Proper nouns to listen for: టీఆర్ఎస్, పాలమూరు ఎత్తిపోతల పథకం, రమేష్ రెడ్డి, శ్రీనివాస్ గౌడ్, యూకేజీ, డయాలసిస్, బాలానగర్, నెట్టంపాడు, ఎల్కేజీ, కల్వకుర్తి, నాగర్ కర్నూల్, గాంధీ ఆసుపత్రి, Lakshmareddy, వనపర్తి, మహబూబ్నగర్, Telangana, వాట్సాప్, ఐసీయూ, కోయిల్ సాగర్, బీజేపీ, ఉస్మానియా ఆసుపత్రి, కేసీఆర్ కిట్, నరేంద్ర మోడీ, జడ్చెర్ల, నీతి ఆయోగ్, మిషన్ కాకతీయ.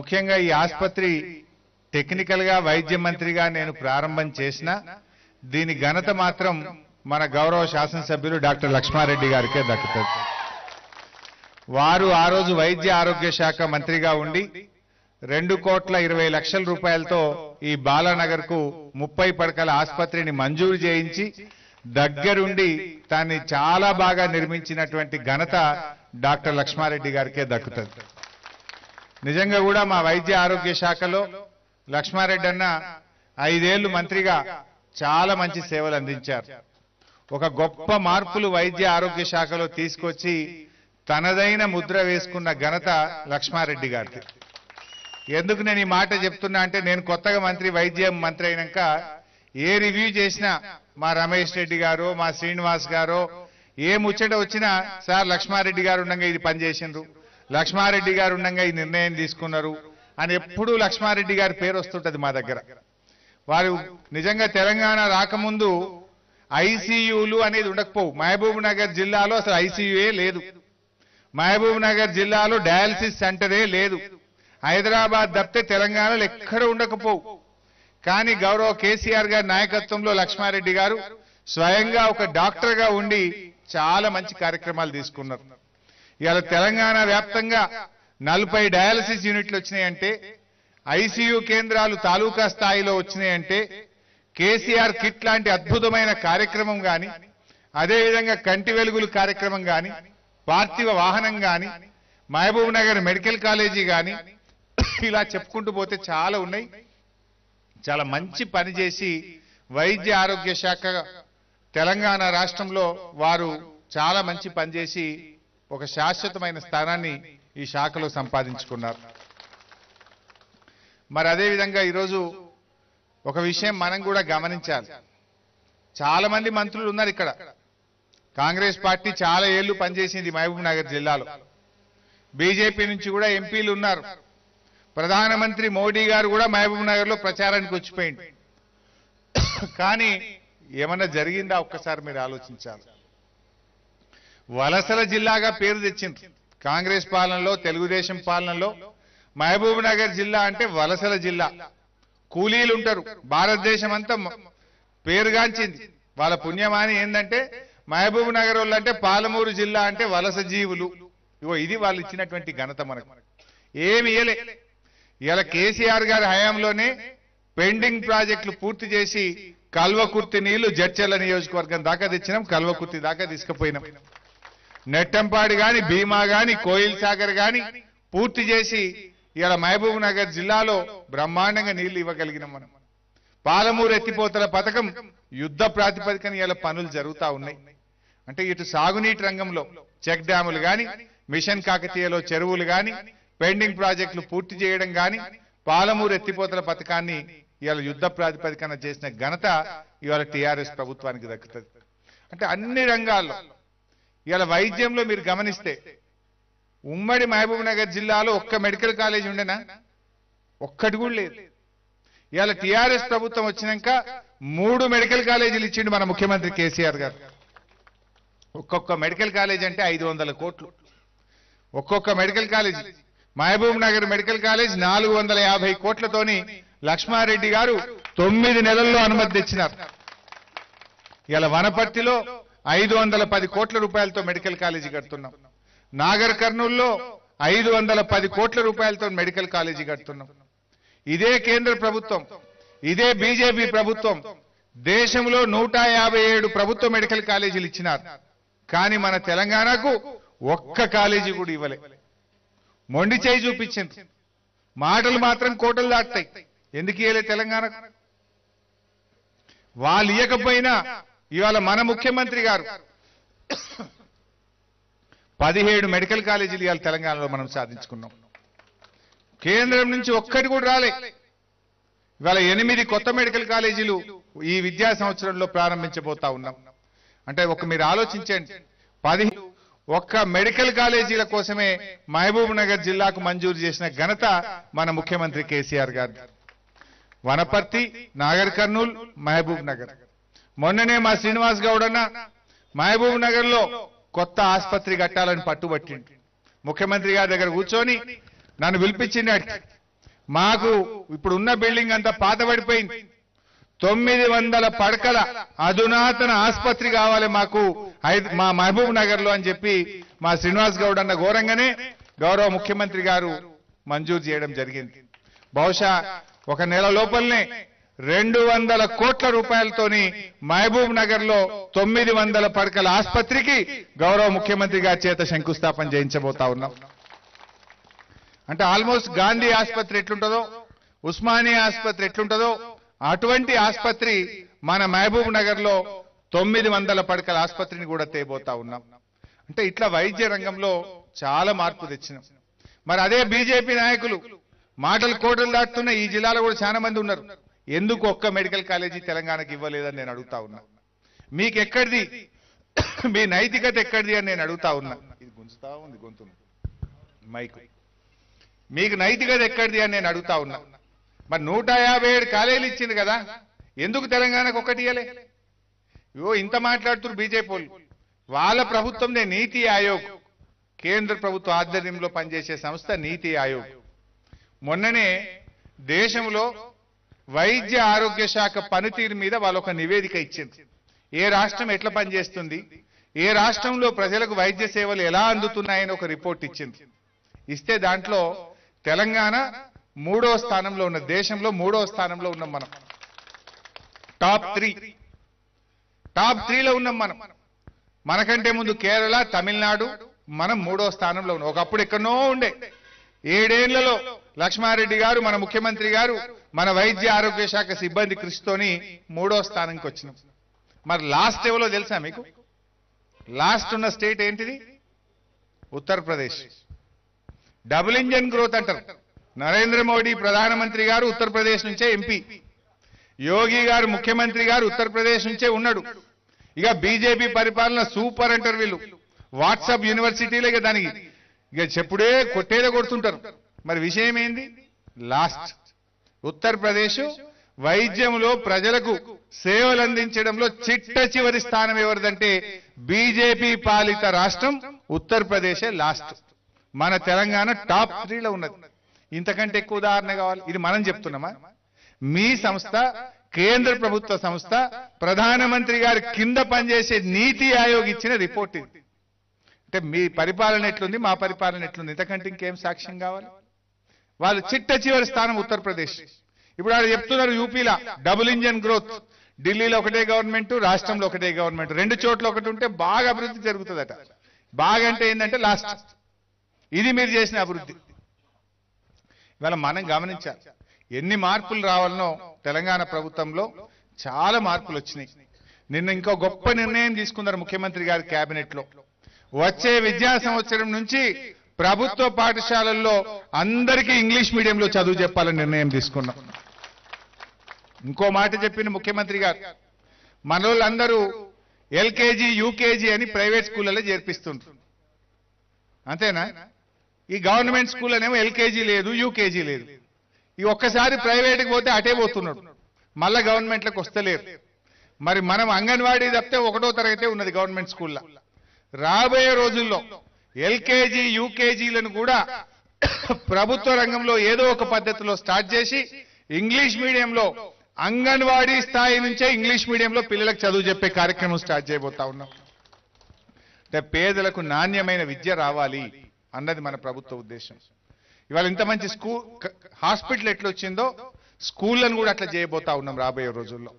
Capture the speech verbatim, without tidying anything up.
ముఖ్యంగా ఈ ఆసుపత్రి టెక్నికల్ గా వైద్య మంత్రిగా నేను ప్రారంభం చేసిన దీని ఘనత మాత్రం మన గౌరవ శాసన సభ్యులు డాక్టర్ లక్ష్మారెడ్డి గారికే దక్కుతుంది. వారు ఆ రోజు వైద్య ఆరోగ్య శాఖ మంత్రిగా ఉండి రెండు కోట్ల ఇరవై లక్షల రూపాయలతో ఈ బాలానగర్ కు ముప్పై పడకల ఆసుపత్రిని మంజూరు చేయించి దగ్గరుండి దాన్ని చాలా బాగా నిర్మించినటువంటి ఘనత డాక్టర్ లక్ష్మారెడ్డి గారికే దక్కుతుంది. నిజంగా కూడా మా వైద్య ఆరోగ్య శాఖలో లక్ష్మారెడ్డి అన్న ఐదేళ్లు మంత్రిగా చాలా మంచి సేవలు అందించారు. ఒక గొప్ప మార్పులు వైద్య ఆరోగ్య శాఖలో తీసుకొచ్చి తనదైన ముద్ర వేసుకున్న ఘనత లక్ష్మారెడ్డి గారికి. ఎందుకు నేను ఈ మాట చెప్తున్నా అంటే నేను కొత్తగా మంత్రి వైద్యం మంత్రి అయినాక ఏ రివ్యూ చేసినా మా రమేష్ రెడ్డి గారు మా శ్రీనివాస్ గారు ఏ ముచ్చట వచ్చినా సార్ లక్ష్మారెడ్డి గారు ఉండగా ఇది పనిచేసిండ్రు, లక్ష్మారెడ్డి గారు ఉండగా ఈ నిర్ణయం తీసుకున్నారు అని ఎప్పుడూ లక్ష్మారెడ్డి గారి పేరు వస్తుంటది మా దగ్గర. వారు నిజంగా తెలంగాణ రాకముందు ఐసీయూలు అనేది ఉండకపోవు. మహబూబ్నగర్ జిల్లాలో అసలు ఐసీయూయే లేదు, మహబూబ్నగర్ జిల్లాలో డయాలసిస్ సెంటరే లేదు, హైదరాబాద్ తప్పితే తెలంగాణలో ఎక్కడ ఉండకపోవు. కానీ గౌరవ కేసీఆర్ గారి నాయకత్వంలో లక్ష్మారెడ్డి గారు స్వయంగా ఒక డాక్టర్గా ఉండి చాలా మంచి కార్యక్రమాలు తీసుకున్నారు. ఇవాళ తెలంగాణ వ్యాప్తంగా నలభై డయాలసిస్ యూనిట్లు వచ్చినాయంటే, ఐసీయూ కేంద్రాలు తాలూకా స్థాయిలో వచ్చినాయంటే కేసీఆర్ కిట్ లాంటి అద్భుతమైన కార్యక్రమం కానీ, అదేవిధంగా కంటి వెలుగులు కార్యక్రమం కానీ, పార్థివ వాహనం కానీ, మహబూబ్నగర్ మెడికల్ కాలేజీ కానీ, ఇలా చెప్పుకుంటూ పోతే చాలా ఉన్నాయి. చాలా మంచి పనిచేసి వైద్య ఆరోగ్య శాఖ తెలంగాణ రాష్ట్రంలో వారు చాలా మంచి పనిచేసి ఒక శాశ్వతమైన స్థానాన్ని ఈ శాఖలో సంపాదించుకున్నారు. మరి అదేవిధంగా ఈరోజు ఒక విషయం మనం కూడా గమనించాలి. చాలా మంది మంత్రులు ఉన్నారు ఇక్కడ. కాంగ్రెస్ పార్టీ చాలా ఏళ్లు పనిచేసింది మహబూబ్నగర్ జిల్లాలో. బీజేపీ నుంచి కూడా ఎంపీలు ఉన్నారు. ప్రధానమంత్రి మోడీ గారు కూడా మహబూబ్నగర్లో ప్రచారానికి వచ్చిపోయింది. కానీ ఏమన్నా జరిగిందా? ఒక్కసారి మీరు ఆలోచించాలి. వలసల జిల్లాగా పేరు తెచ్చింది. కాంగ్రెస్ పాలనలో, తెలుగుదేశం పాలనలో మహబూబ్నగర్ జిల్లా అంటే వలసల జిల్లా. కూలీలు ఉంటారు, భారతదేశం అంతా పేరుగాంచింది. వాళ్ళ పుణ్యమాని ఏంటంటే మహబూబ్నగర్ వాళ్ళు అంటే పాలమూరు జిల్లా అంటే వలస జీవులు. ఇగో ఇది వాళ్ళు ఇచ్చినటువంటి ఘనత మనకు ఏమి ఇయలే. ఇలా కేసీఆర్ గారి హయాంలోనే పెండింగ్ ప్రాజెక్టులు పూర్తి చేసి కల్వకుర్తి నీళ్లు జడ్చెర్ల నియోజకవర్గం దాకా తెచ్చినాం, కల్వకుర్తి దాకా తీసుకుపోయినాం. నెట్టంపాడు కానీ, భీమా కానీ, కోయిల్ సాగర్ కానీ పూర్తి చేసి ఇలా మహబూబ్నగర్ జిల్లాలో బ్రహ్మాండంగా నీళ్లు ఇవ్వగలిగినాం మనం. పాలమూరు ఎత్తిపోతల పథకం యుద్ధ ప్రాతిపదికన ఇలా పనులు జరుగుతూ ఉన్నాయి. అంటే ఇటు సాగునీటి రంగంలో చెక్ డ్యాములు కానీ, మిషన్ కాకతీయలో చెరువులు కానీ, పెండింగ్ ప్రాజెక్టులు పూర్తి చేయడం కానీ, పాలమూరు ఎత్తిపోతల పథకాన్ని ఇవాళ యుద్ధ ప్రాతిపదికన చేసిన ఘనత ఇవాళ టీఆర్ఎస్ ప్రభుత్వానికి దక్కుతుంది. అంటే అన్ని రంగాల్లో ఇవాళ వైద్యంలో మీరు గమనిస్తే ఉమ్మడి మహబూబ్నగర్ జిల్లాలో ఒక్క మెడికల్ కాలేజ్ ఉండేనా? ఒక్కటి కూడా లేదు. ఇవాళ టీఆర్ఎస్ ప్రభుత్వం వచ్చినాక మూడు మెడికల్ కాలేజీలు ఇచ్చిండు మన ముఖ్యమంత్రి కేసీఆర్ గారు. ఒక్కొక్క మెడికల్ కాలేజ్ అంటే ఐదు వందల కోట్లు. ఒక్కొక్క medical college మహబూబ్నగర్ medical college నాలుగు వందల యాభై కోట్లతోని లక్ష్మారెడ్డి గారు తొమ్మిది నెలల్లో అనుమతి తెచ్చినారు. ఇలా వనపర్తిలో ఐదు వందల పది కోట్ల రూపాయలతో మెడికల్ కాలేజీ కడుతున్నాం. నాగర్ కర్నూల్లో ఐదు వందల పది కోట్ల రూపాయలతో మెడికల్ కాలేజీ కడుతున్నాం. ఇదే కేంద్ర ప్రభుత్వం, ఇదే బీజేపీ ప్రభుత్వం దేశంలో నూట యాభై ఏడు ప్రభుత్వ మెడికల్ కాలేజీలు ఇచ్చినారు. కానీ మన తెలంగాణకు ఒక్క కాలేజీ కూడా ఇవ్వలే. మొండి చేయి చూపించింది. మాటలు మాత్రం కోటలు దాటుతాయి. ఎందుకు ఇవ్వలే తెలంగాణకు? వాళ్ళు ఇవ్వకపోయినా ఇవాళ మన ముఖ్యమంత్రి గారు పదిహేడు మెడికల్ కాలేజీలు ఇవాళ తెలంగాణలో మనం సాధించుకున్నాం. కేంద్రం నుంచి ఒక్కటి కూడా రాలే. ఇవాళ ఎనిమిది కొత్త మెడికల్ కాలేజీలు ఈ విద్యా సంవత్సరంలో ప్రారంభించబోతా ఉన్నాం. అంటే ఒక మీరు ఆలోచించండి, పదిహేను ఒక్క మెడికల్ కాలేజీల కోసమే మహబూబ్నగర్ జిల్లాకు మంజూరు చేసిన ఘనత మన ముఖ్యమంత్రి కేసీఆర్ గారు. వనపర్తి, నాగర్ కర్నూల్, మహబూబ్నగర్. మొన్ననే మా శ్రీనివాస్ గౌడ్ అన్న మహబూబ్నగర్లో కొత్త ఆసుపత్రి కట్టాలని పట్టుబట్టిండు. ముఖ్యమంత్రి గారి దగ్గర కూర్చొని నన్ను పిలిపించిండు. మాకు ఇప్పుడు ఉన్న బిల్డింగ్ అంతా పాతబడిపోయింది తొమ్మిది వందల పడకల అధునాతన ఆసుపత్రి కావాలి మాకు మా మహబూబ్ నగర్ లో అని చెప్పి మా శ్రీనివాస్ గౌడ్ అన్న గోరంగనే గౌరవ ముఖ్యమంత్రి గారు మంజూరు చేయడం జరిగింది బహుశా ఒక నెల లోపలనే రెండు వందల కోట్ల రూపాయలతోని మహబూబ్ నగర్ లో తొమ్మిది వందల పడకల ఆసుపత్రికి గౌరవ ముఖ్యమంత్రి గారి చేత శంకుస్థాపన చేయించబోతా ఉన్నాం అంటే ఆల్మోస్ట్ గాంధీ ఆసుపత్రి ఎట్లుంటదో ఉస్మానియా ఆసుపత్రి ఎట్లుంటదో అటువంటి ఆసుపత్రి మన మహబూబ్ నగర్ లో తొమ్మిది వందల పడకల ఆసుపత్రిని కూడా తేబోతా ఉన్నాం అంటే ఇట్లా వైద్య రంగంలో చాలా మార్పు తెచ్చినాం మరి అదే బీజేపీ నాయకులు మాటలు కోటలు దాటుతున్న ఈ జిల్లాలో కూడా చాలా మంది ఉన్నారు ఎందుకు ఒక్క మెడికల్ కాలేజీ తెలంగాణకి ఇవ్వలేదని నేను అడుగుతా ఉన్నా మీకు ఎక్కడిది మీ నైతికత ఎక్కడిది అని నేను అడుగుతా ఉన్నా ఇది గుంజుతా ఉంది గొంతును మైక్ మీకు నైతికత ఎక్కడిది అని నేను అడుగుతా ఉన్నా మరి నూట యాభై ఏడు కాలేజీలు ఇచ్చింది కదా ఎందుకు తెలంగాణకు ఒక్కటి ఇవ్వలే ఇవో ఇంత మాట్లాడుతున్నారు బీజేపీ వాళ్ళు వాళ్ళ ప్రభుత్వంనే నీతి ఆయోగ్ కేంద్ర ప్రభుత్వ ఆధ్వర్యంలో పనిచేసే సంస్థ నీతి ఆయోగ్ మొన్ననే దేశంలో వైద్య ఆరోగ్య శాఖ పనితీరు మీద వాళ్ళు ఒక నివేదిక ఇచ్చింది ఏ రాష్ట్రం ఎట్లా పనిచేస్తుంది ఏ రాష్ట్రంలో ప్రజలకు వైద్య సేవలు ఎలా అందుతున్నాయని ఒక రిపోర్ట్ ఇచ్చింది ఇస్తే దాంట్లో తెలంగాణ మూడో స్థానంలో ఉన్న దేశంలో మూడో స్థానంలో ఉన్నాం మనం టాప్ త్రీ టాప్ త్రీలో ఉన్నాం మనం మనకంటే ముందు కేరళ తమిళనాడు మనం మూడో స్థానంలో ఉన్నాం ఒకప్పుడు ఎక్కడో ఉండే ఏడేళ్లలో లక్ష్మారెడ్డి గారు మన ముఖ్యమంత్రి గారు మన వైద్య ఆరోగ్య శాఖ సిబ్బంది కృషితోని మూడో స్థానంకి వచ్చినాం మరి లాస్ట్ ఎవరో తెలుసా మీకు లాస్ట్ ఉన్న స్టేట్ ఏంటిది ఉత్తరప్రదేశ్ డబుల్ ఇంజన్ గ్రోత్ అంటారు నరేంద్ర మోడీ ప్రధానమంత్రి గారు ఉత్తరప్రదేశ్ నుంచే ఎంపీ యోగి గారు ముఖ్యమంత్రి గారు ఉత్తరప్రదేశ్ నుంచే ఉన్నాడు ఇక బీజేపీ పరిపాలన సూపర్ అంటారు వీళ్ళు వాట్సాప్ యూనివర్సిటీలే ఇక దానికి ఇక చెప్పుడే కొట్టేదే కొడుతుంటారు మరి విషయం ఏంది లాస్ట్ ఉత్తరప్రదేశ్ వైద్యంలో ప్రజలకు సేవలు అందించడంలో చిట్ట చివరి స్థానం ఎవరిదంటే బీజేపీ పాలిత రాష్ట్రం ఉత్తరప్రదేశే లాస్ట్ మన తెలంగాణ టాప్ త్రీలో ఉన్నది ఇంతకంటే ఎక్కువ ఉదాహరణ కావాలి ఇది మనం చెప్తున్నామా మీ సంస్థ కేంద్ర ప్రభుత్వ సంస్థ ప్రధానమంత్రి గారి కింద పనిచేసే నీతి ఆయోగ్ ఇచ్చిన రిపోర్ట్ ఇది అంటే మీ పరిపాలన ఎట్లుంది మా పరిపాలన ఎట్లుంది ఇంతకంటే ఇంకేం సాక్ష్యం కావాలి వాళ్ళు చిట్ట చివరి స్థానం ఉత్తరప్రదేశ్ ఇప్పుడు వాళ్ళు చెప్తున్నారు యూపీలో డబుల్ ఇంజన్ గ్రోత్ ఢిల్లీలో ఒకటే గవర్నమెంట్ రాష్ట్రంలో ఒకటే గవర్నమెంట్ రెండు చోట్ల ఒకటి ఉంటే బాగా అభివృద్ధి జరుగుతుందట బాగా అంటే ఏంటంటే లాస్ట్ ఇది మీరు చేసిన అభివృద్ధి ఇవాళ మనం గమనించాలి ఎన్ని మార్పులు రావాలనో తెలంగాణ ప్రభుత్వంలో చాలా మార్పులు వచ్చినాయి నిన్న ఇంకో గొప్ప నిర్ణయం తీసుకున్నారు ముఖ్యమంత్రి గారి కేబినెట్లో వచ్చే విద్యా సంవత్సరం నుంచి ప్రభుత్వ పాఠశాలల్లో అందరికీ ఇంగ్లీష్ మీడియంలో చదువు చెప్పాలని నిర్ణయం తీసుకున్నాం ఇంకో మాట చెప్పిన ముఖ్యమంత్రి గారు మన వాళ్ళందరూ ఎల్కేజీ యూకేజీ అని ప్రైవేట్ స్కూళ్ళలో చేర్పిస్తుంటారు అంతేనా ఈ గవర్నమెంట్ స్కూళ్ళనేమో ఎల్కేజీ లేదు యూకేజీ లేదు ఈ ఒక్కసారి ప్రైవేట్కి పోతే అటే పోతున్నాడు మళ్ళా గవర్నమెంట్లకు వస్తలేరు మరి మనం అంగన్వాడీ తప్పితే ఒకటో తరగతే ఉన్నది గవర్నమెంట్ స్కూల్లో రాబోయే రోజుల్లో ఎల్కేజీ యూకేజీలను కూడా ప్రభుత్వ రంగంలో ఏదో ఒక పద్ధతిలో స్టార్ట్ చేసి ఇంగ్లీష్ మీడియంలో అంగన్వాడీ స్థాయి నుంచే ఇంగ్లీష్ మీడియంలో పిల్లలకు చదువు చెప్పే కార్యక్రమం స్టార్ట్ చేయబోతా ఉన్నాం అంటే పేదలకు నాణ్యమైన విద్య రావాలి అన్నది మన ప్రభుత్వ ఉద్దేశం ఇవాళ ఇంత మంచి స్కూల్ హాస్పిటల్ ఎట్లొచ్చిందో స్కూళ్ళను కూడా అట్లా చేయబోతా ఉన్నాం రాబోయే రోజుల్లో